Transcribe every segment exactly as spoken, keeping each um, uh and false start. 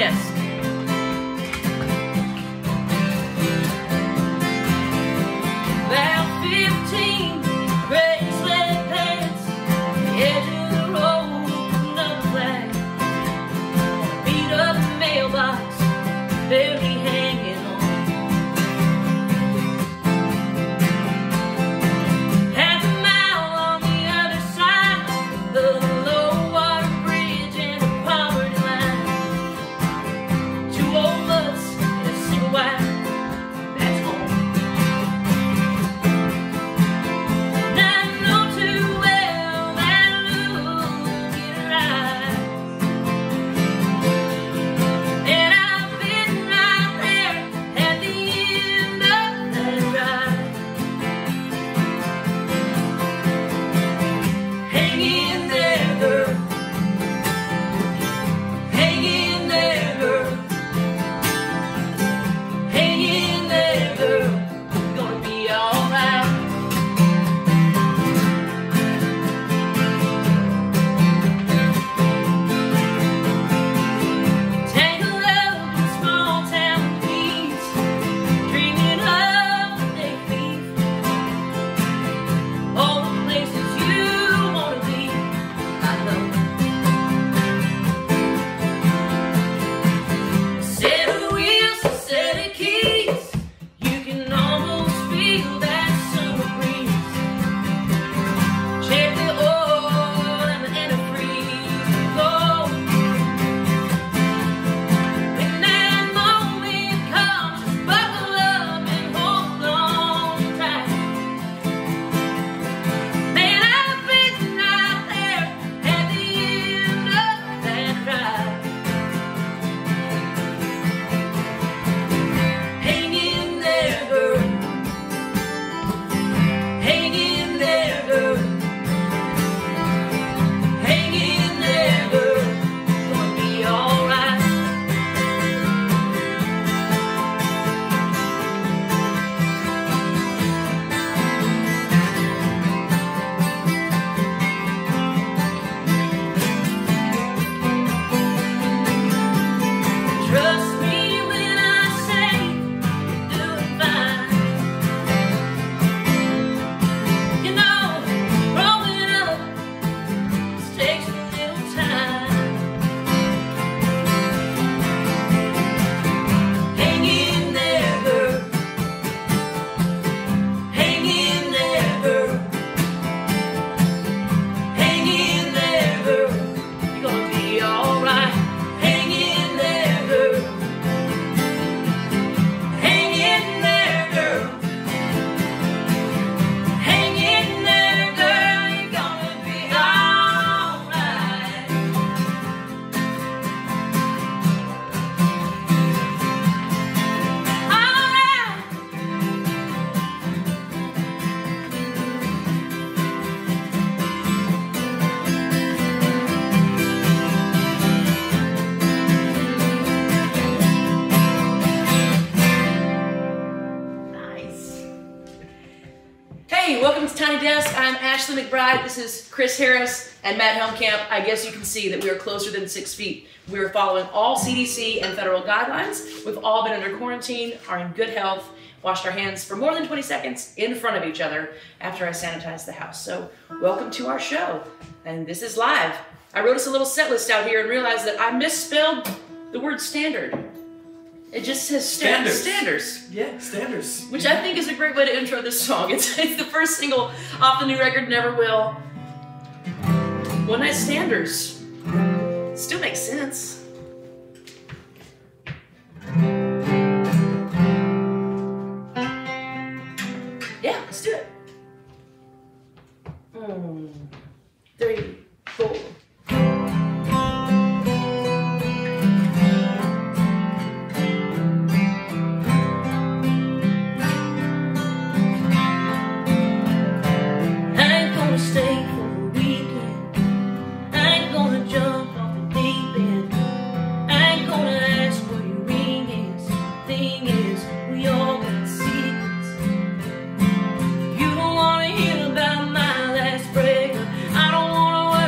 Desk. About fifteen race-red pants, the edge of the road, open up flag. A beat-up mailbox, barely hanging on. Half a mile on the other side, the low water bridge and the poverty line. Two old butts and a single wife. Tiny Desk, I'm Ashley McBryde, this is Chris Harris and Matt Helmcamp. I guess you can see that we are closer than six feet. We are following all C D C and federal guidelines. We've all been under quarantine, are in good health, washed our hands for more than twenty seconds in front of each other after I sanitized the house. So welcome to our show, and this is live. I wrote us a little set list out here and realized that I misspelled the word standard. It just says standards. Standards. Yeah, standards. Which I think is a great way to intro this song. It's, it's the first single off the new record, Never Will. One Night Standards. Still makes sense. Yeah, let's do it. Mm, three, four. I don't wanna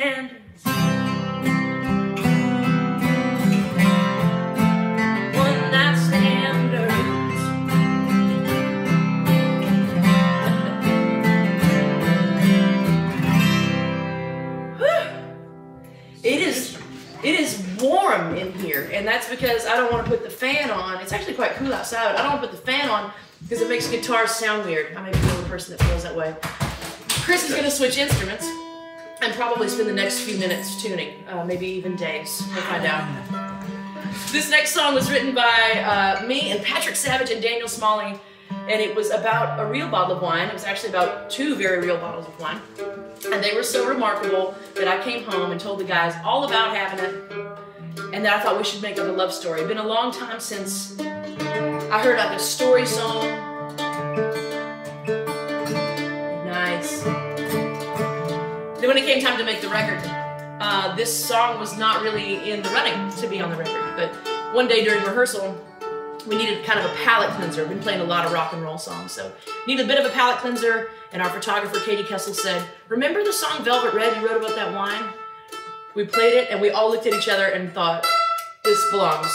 standards. One night standards. It is, it is warm in here, and that's because I don't want to put the fan on. It's actually quite cool outside, but I don't want to put the fan on because it makes guitars sound weird. I may be the only person that feels that way. Chris is going to switch instruments and probably spend the next few minutes tuning, uh, maybe even days. We'll find out. This next song was written by uh, me and Patrick Savage and Daniel Smalley, and it was about a real bottle of wine. It was actually about two very real bottles of wine, and they were so remarkable that I came home and told the guys all about having it, and that I thought we should make up a love story. It's been a long time since I heard like a story song. Then when it came time to make the record, uh, this song was not really in the running to be on the record. But one day during rehearsal, we needed kind of a palate cleanser. We've been playing a lot of rock and roll songs, so needed a bit of a palate cleanser. And our photographer, Katie Kessel, said, "Remember the song Velvet Red you wrote about that wine?" We played it, and we all looked at each other and thought, this belongs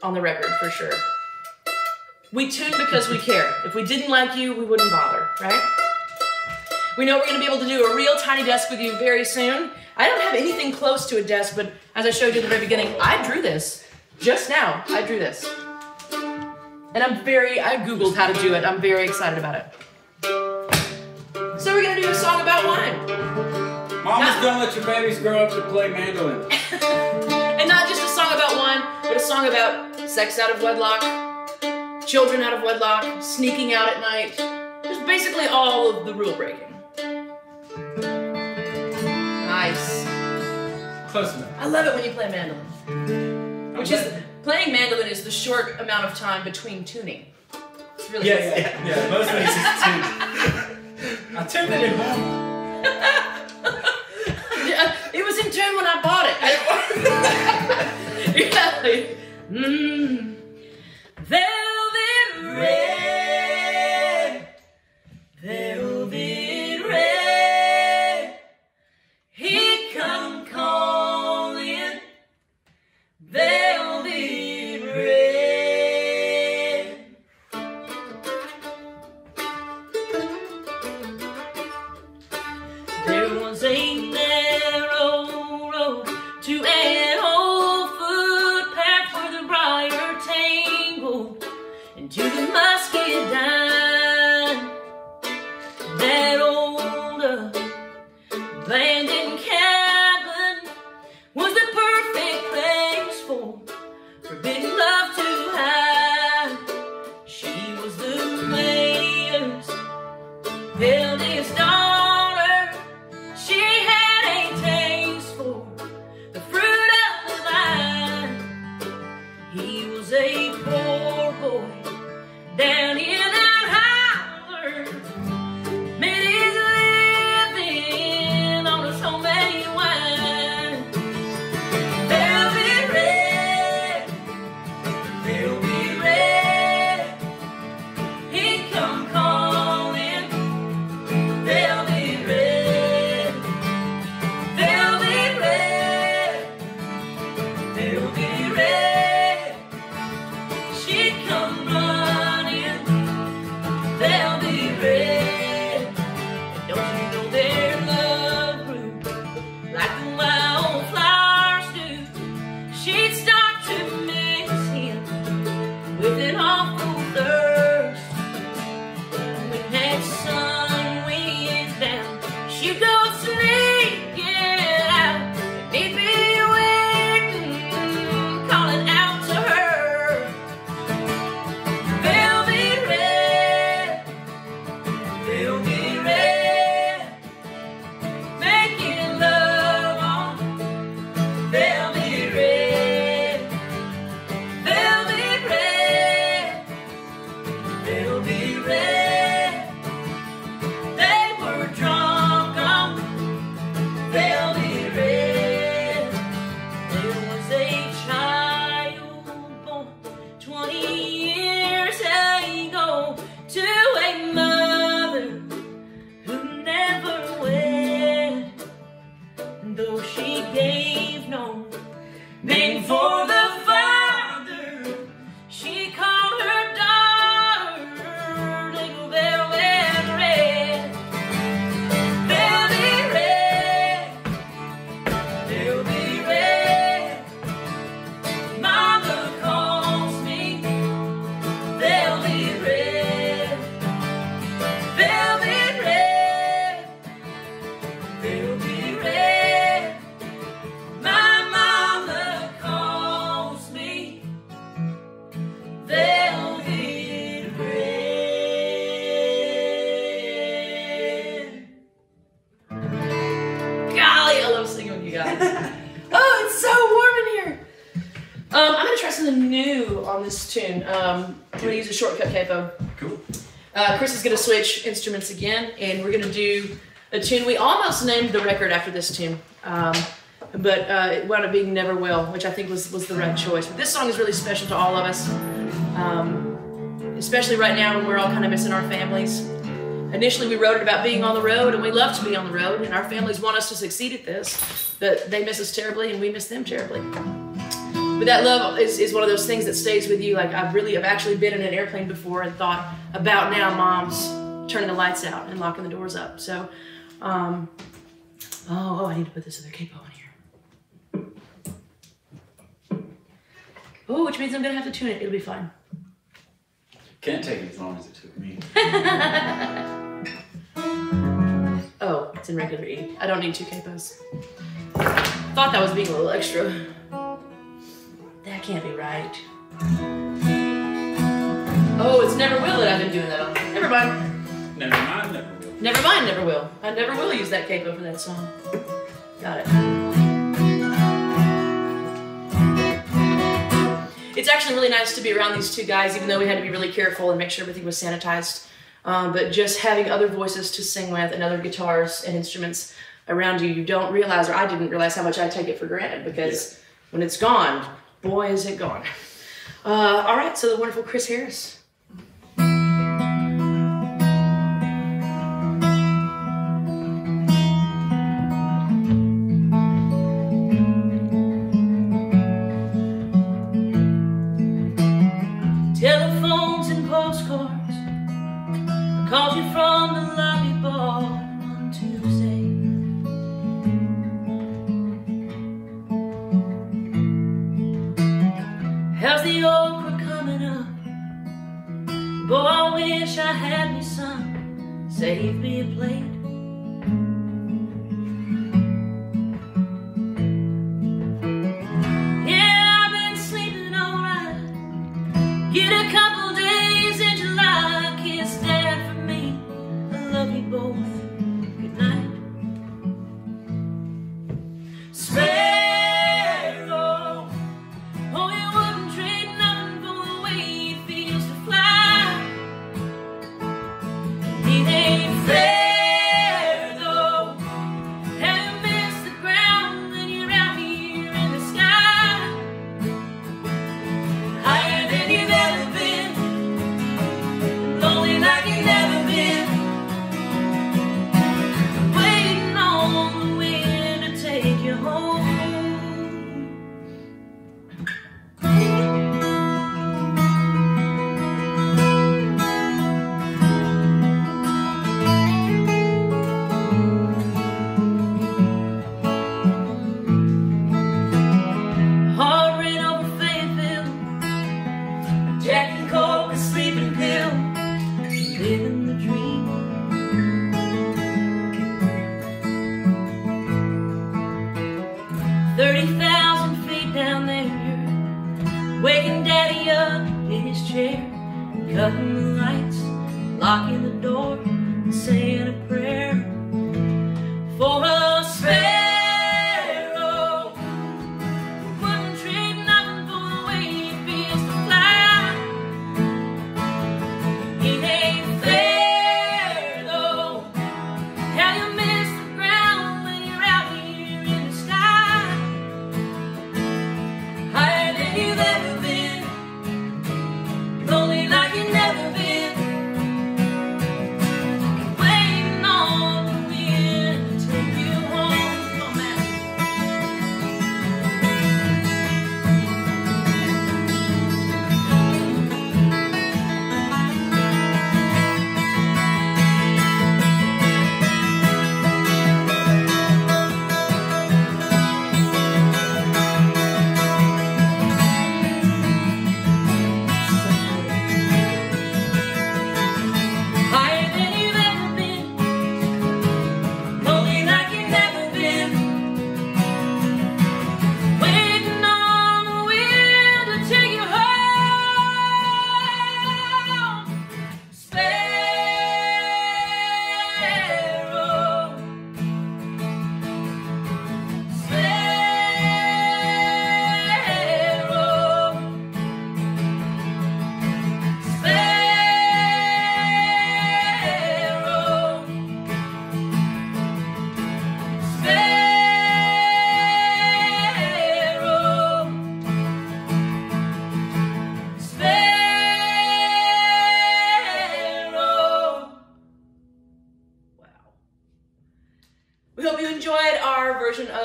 on the record for sure. We tune because we care. If we didn't like you, we wouldn't bother, right? We know we're going to be able to do a real Tiny Desk with you very soon. I don't have anything close to a desk, but as I showed you at the very beginning, I drew this. Just now, I drew this. And I'm very, I Googled how to do it. I'm very excited about it. So we're going to do a song about wine. Mama's going to let your babies grow up to play mandolin. And not just a song about wine, but a song about sex out of wedlock, children out of wedlock, sneaking out at night. Just basically all of the rule breaking. Nice. Close enough. I love it when you play mandolin. Which is, playing mandolin is the short amount of time between tuning. It's really yeah, nice. yeah, yeah, yeah, mostly it's just tuning. I tuned it in one. It was in tune when I bought it. You're like, mmm. Velvet Red. Velvet though do on this tune. Um, I'm going to use a shortcut capo. Cool. Uh, Chris is going to switch instruments again, and we're going to do a tune. We almost named the record after this tune, um, but uh, it wound up being Never Will, which I think was, was the right choice. But this song is really special to all of us, um, especially right now when we're all kind of missing our families. Initially, we wrote it about being on the road, and we love to be on the road, and our families want us to succeed at this, but they miss us terribly, and we miss them terribly. But that love is, is one of those things that stays with you. Like, I've really, I've actually been in an airplane before and thought about now mom's turning the lights out and locking the doors up. So, um, oh, oh, I need to put this other capo in here. Oh, which means I'm gonna have to tune it. It'll be fine. Can't take it as long as it took me. Oh, it's in regular E. I don't need two capos. Thought that was being a little extra. That can't be right. Oh, it's Never Will that I've been doing that on. Never mind. Never mind, Never Will. Never mind, Never Will. I never will use that capo for that song. Got it. It's actually really nice to be around these two guys, even though we had to be really careful and make sure everything was sanitized. Um, but just having other voices to sing with and other guitars and instruments around you, you don't realize, or I didn't realize how much I take it for granted, because yeah. When it's gone, boy, is it gone. Uh, all right, so the wonderful Chris Harris. Save me a plate. Yeah, I've been sleeping alright. Get a couple days in July. Kiss Dad for me. I love you both. Good night. Sparrow, oh, you wouldn't trade nothing for the way it feels to fly. It ain't fair though, have you missed the ground and you're out here in the sky, higher than you've ever been, lonely like you've never been, waiting on the wind to take you home. Cutting the lights, locking the door, and saying a prayer for a sparrow. Wouldn't trade nothing for the way it feels to fly. It ain't fair though, how you miss the ground when you're out here in the sky, higher than you've ever been, lonely like you never been, waiting on the wind to take you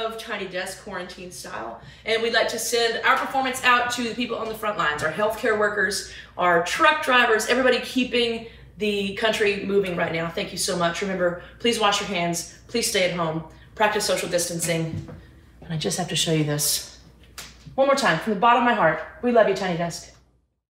of Tiny Desk quarantine style. And we'd like to send our performance out to the people on the front lines, our healthcare workers, our truck drivers, everybody keeping the country moving right now. Thank you so much. Remember, please wash your hands, please stay at home, practice social distancing. And I just have to show you this. One more time, from the bottom of my heart, we love you, Tiny Desk.